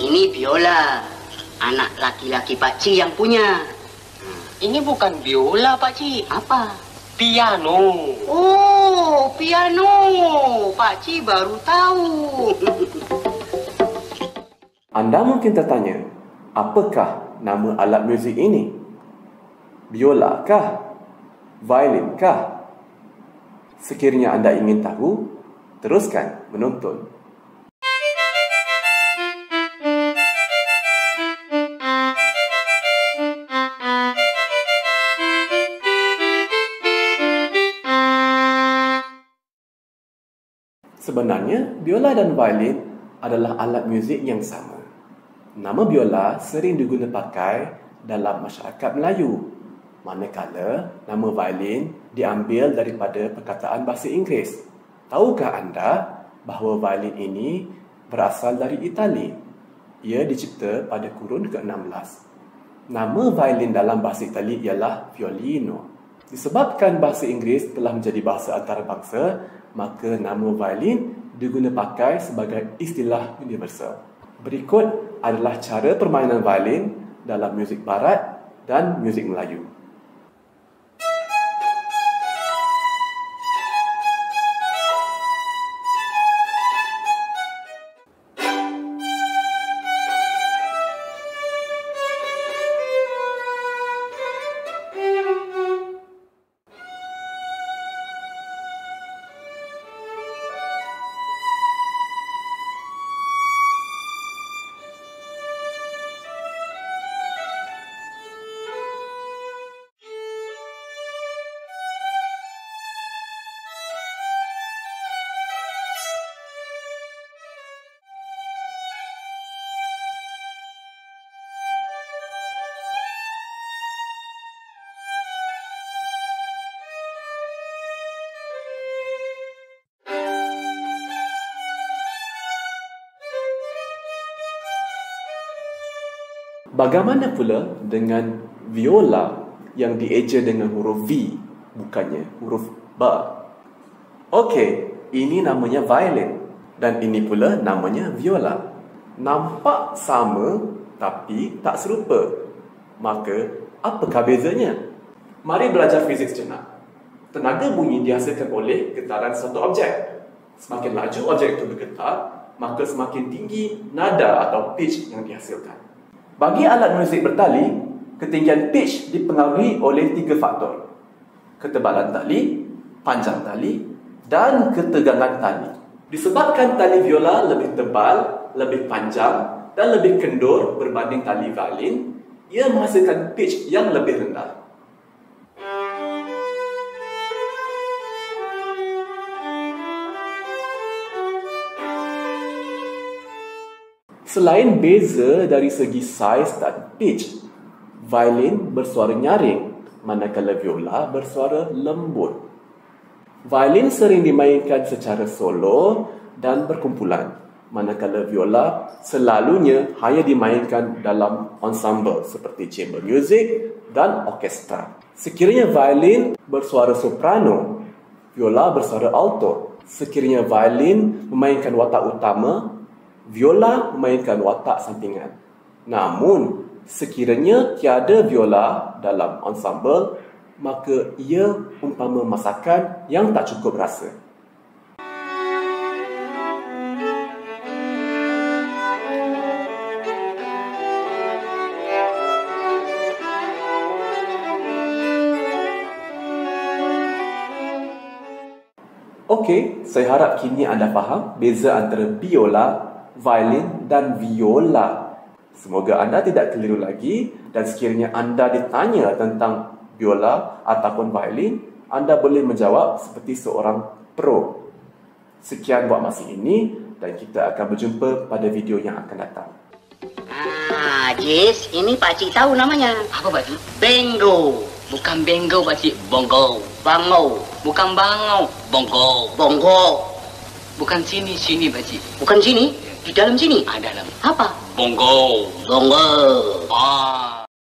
Ini biola, anak laki-laki pakcik yang punya. Ini bukan biola, pakcik. Apa? Piano. Oh, piano. Pakcik baru tahu. Anda mungkin tertanya, apakah nama alat muzik ini? Biola kah? Violin kah? Sekiranya anda ingin tahu, teruskan menonton. Sebenarnya, biola dan violin adalah alat muzik yang sama. Nama biola sering diguna pakai dalam masyarakat Melayu, manakala nama violin diambil daripada perkataan bahasa Inggeris. Tahukah anda bahawa violin ini berasal dari Itali? Ia dicipta pada kurun ke-16. Nama violin dalam bahasa Itali ialah violino. Disebabkan bahasa Inggeris telah menjadi bahasa antarabangsa, maka nama violin diguna pakai sebagai istilah universal. Berikut adalah cara permainan violin dalam muzik barat dan muzik Melayu. Bagaimana pula dengan viola yang dieja dengan huruf V, bukannya huruf ba? Okey, ini namanya violin dan ini pula namanya viola. Nampak sama tapi tak serupa. Maka, apakah bezanya? Mari belajar fizik sejenak. Tenaga bunyi dihasilkan oleh getaran satu objek. Semakin laju objek itu bergetar, maka semakin tinggi nada atau pitch yang dihasilkan. Bagi alat muzik bertali, ketinggian pitch dipengaruhi oleh tiga faktor: ketebalan tali, panjang tali dan ketegangan tali. Disebabkan tali viola lebih tebal, lebih panjang dan lebih kendur berbanding tali violin, ia menghasilkan pitch yang lebih rendah. Selain beza dari segi saiz dan pitch, violin bersuara nyaring, manakala viola bersuara lembut. Violin sering dimainkan secara solo dan berkumpulan, manakala viola selalunya hanya dimainkan dalam ensemble seperti chamber music dan orkestra. Sekiranya violin bersuara soprano, viola bersuara alto. Sekiranya violin memainkan watak utama, viola memainkan watak sampingan. Namun, sekiranya tiada viola dalam ensemble, maka ia umpama masakan yang tak cukup rasa. Okey, saya harap kini anda faham beza antara biola, violin dan viola. Semoga anda tidak keliru lagi, dan sekiranya anda ditanya tentang biola ataupun violin, anda boleh menjawab seperti seorang pro. Sekian buat masa ini dan kita akan berjumpa pada video yang akan datang. Jis, ini pakcik tahu namanya. Apa pakcik? Bongo. Bukan bongo pakcik, bongo. Bangau. Bukan bangau, bongo. Bongo. Bukan sini pakcik. Bukan sini? Di dalam sini? Dalam. Apa? Bongo. Bongo. Ah.